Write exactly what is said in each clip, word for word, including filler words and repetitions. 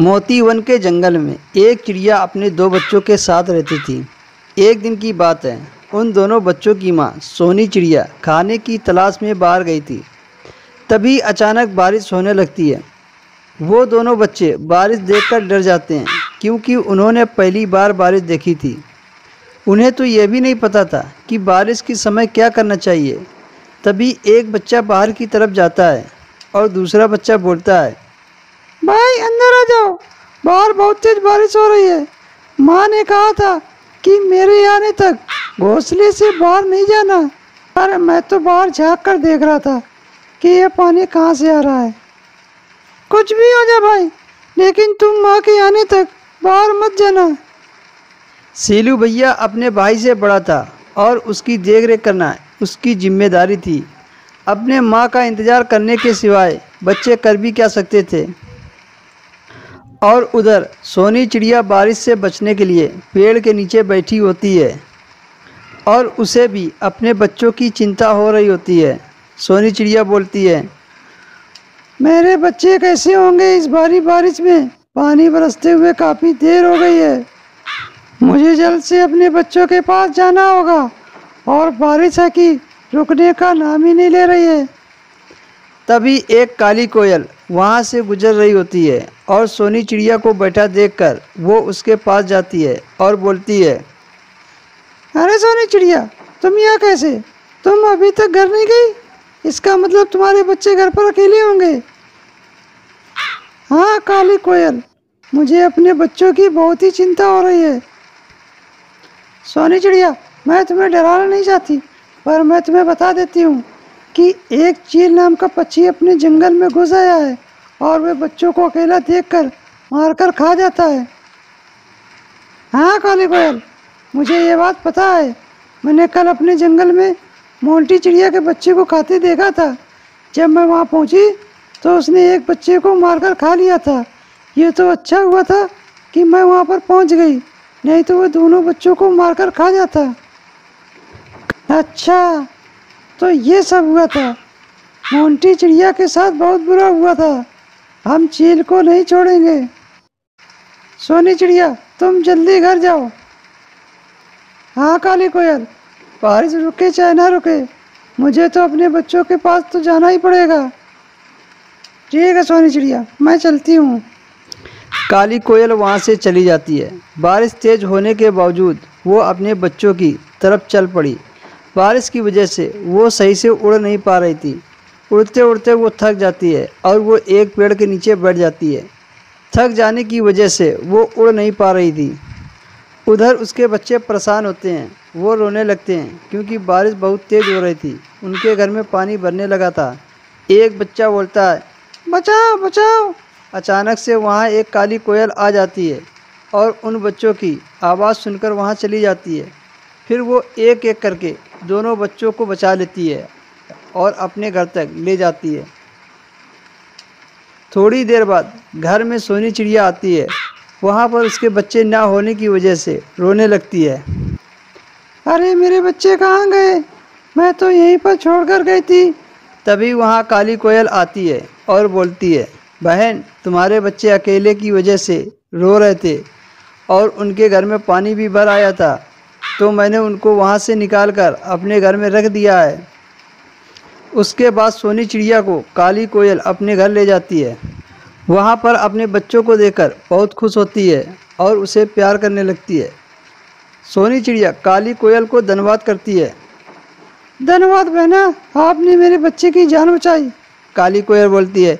मोतीवन के जंगल में एक चिड़िया अपने दो बच्चों के साथ रहती थी। एक दिन की बात है, उन दोनों बच्चों की माँ सोनी चिड़िया खाने की तलाश में बाहर गई थी। तभी अचानक बारिश होने लगती है। वो दोनों बच्चे बारिश देखकर डर जाते हैं क्योंकि उन्होंने पहली बार बारिश देखी थी। उन्हें तो यह भी नहीं पता था कि बारिश के समय क्या करना चाहिए। तभी एक बच्चा बाहर की तरफ जाता है और दूसरा बच्चा बोलता है, भाई अंदर आ जाओ, बाहर बहुत तेज बारिश हो रही है। माँ ने कहा था कि मेरे आने तक घोंसले से बाहर नहीं जाना, पर मैं तो बाहर झाँक कर देख रहा था कि यह पानी कहाँ से आ रहा है। कुछ भी हो जा भाई, लेकिन तुम माँ के आने तक बाहर मत जाना। सीलू भैया अपने भाई से बड़ा था और उसकी देखरेख करना उसकी जिम्मेदारी थी। अपने माँ का इंतज़ार करने के सिवाय बच्चे कर भी क्या सकते थे। और उधर सोनी चिड़िया बारिश से बचने के लिए पेड़ के नीचे बैठी होती है और उसे भी अपने बच्चों की चिंता हो रही होती है। सोनी चिड़िया बोलती है, मेरे बच्चे कैसे होंगे इस भारी बारिश में? पानी बरसते हुए काफ़ी देर हो गई है। मुझे जल्द से अपने बच्चों के पास जाना होगा और बारिश है कि रुकने का नाम ही नहीं ले रही है। तभी एक काली कोयल वहाँ से गुजर रही होती है और सोनी चिड़िया को बैठा देखकर वो उसके पास जाती है और बोलती है, अरे सोनी चिड़िया, तुम यहाँ कैसे? तुम अभी तक घर नहीं गई? इसका मतलब तुम्हारे बच्चे घर पर अकेले होंगे। हाँ काली कोयल, मुझे अपने बच्चों की बहुत ही चिंता हो रही है। सोनी चिड़िया, मैं तुम्हें डराना नहीं चाहती, पर मैं तुम्हें बता देती हूँ कि एक चील नाम का पक्षी अपने जंगल में घुस आया है और वे बच्चों को अकेला देखकर मारकर खा जाता है। हाँ काली कोयल, मुझे ये बात पता है। मैंने कल अपने जंगल में मोन्टी चिड़िया के बच्चे को खाते देखा था। जब मैं वहाँ पहुँची तो उसने एक बच्चे को मारकर खा लिया था। ये तो अच्छा हुआ था कि मैं वहाँ पर पहुँच गई, नहीं तो वह दोनों बच्चों को मारकर खा जाता। अच्छा, तो ये सब हुआ था। मोन्टी चिड़िया के साथ बहुत बुरा हुआ था। हम चील को नहीं छोड़ेंगे। सोनी चिड़िया, तुम जल्दी घर जाओ। हाँ काली कोयल, बारिश रुके चाहे ना रुके, मुझे तो अपने बच्चों के पास तो जाना ही पड़ेगा। ठीक है सोनी चिड़िया, मैं चलती हूँ। काली कोयल वहाँ से चली जाती है। बारिश तेज होने के बावजूद वो अपने बच्चों की तरफ चल पड़ी। बारिश की वजह से वो सही से उड़ नहीं पा रही थी। उड़ते उड़ते वो थक जाती है और वो एक पेड़ के नीचे बैठ जाती है। थक जाने की वजह से वो उड़ नहीं पा रही थी। उधर उसके बच्चे परेशान होते हैं। वो रोने लगते हैं क्योंकि बारिश बहुत तेज़ हो रही थी। उनके घर में पानी भरने लगा था। एक बच्चा बोलता है, बचाओ बचाओ। अचानक से वहाँ एक काली कोयल आ जाती है और उन बच्चों की आवाज़ सुनकर वहाँ चली जाती है। फिर वो एक एक करके दोनों बच्चों को बचा लेती है और अपने घर तक ले जाती है। थोड़ी देर बाद घर में सोनी चिड़िया आती है। वहाँ पर उसके बच्चे ना होने की वजह से रोने लगती है। अरे मेरे बच्चे कहाँ गए? मैं तो यहीं पर छोड़कर गई थी। तभी वहाँ काली कोयल आती है और बोलती है, बहन, तुम्हारे बच्चे अकेले की वजह से रो रहे थे और उनके घर में पानी भी भर आया था, तो मैंने उनको वहाँ से निकालकर अपने घर में रख दिया है। उसके बाद सोनी चिड़िया को काली कोयल अपने घर ले जाती है। वहाँ पर अपने बच्चों को देखकर बहुत खुश होती है और उसे प्यार करने लगती है। सोनी चिड़िया काली कोयल को धन्यवाद करती है। धन्यवाद बहना, आपने मेरे बच्चे की जान बचाई। काली कोयल बोलती है,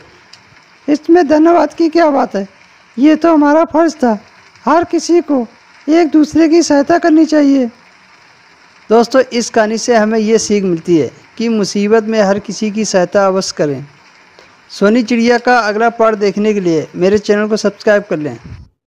इसमें धन्यवाद की क्या बात है? ये तो हमारा फर्ज था। हर किसी को एक दूसरे की सहायता करनी चाहिए। दोस्तों, इस कहानी से हमें ये सीख मिलती है कि मुसीबत में हर किसी की सहायता अवश्य करें। सोनी चिड़िया का अगला पार्ट देखने के लिए मेरे चैनल को सब्सक्राइब कर लें।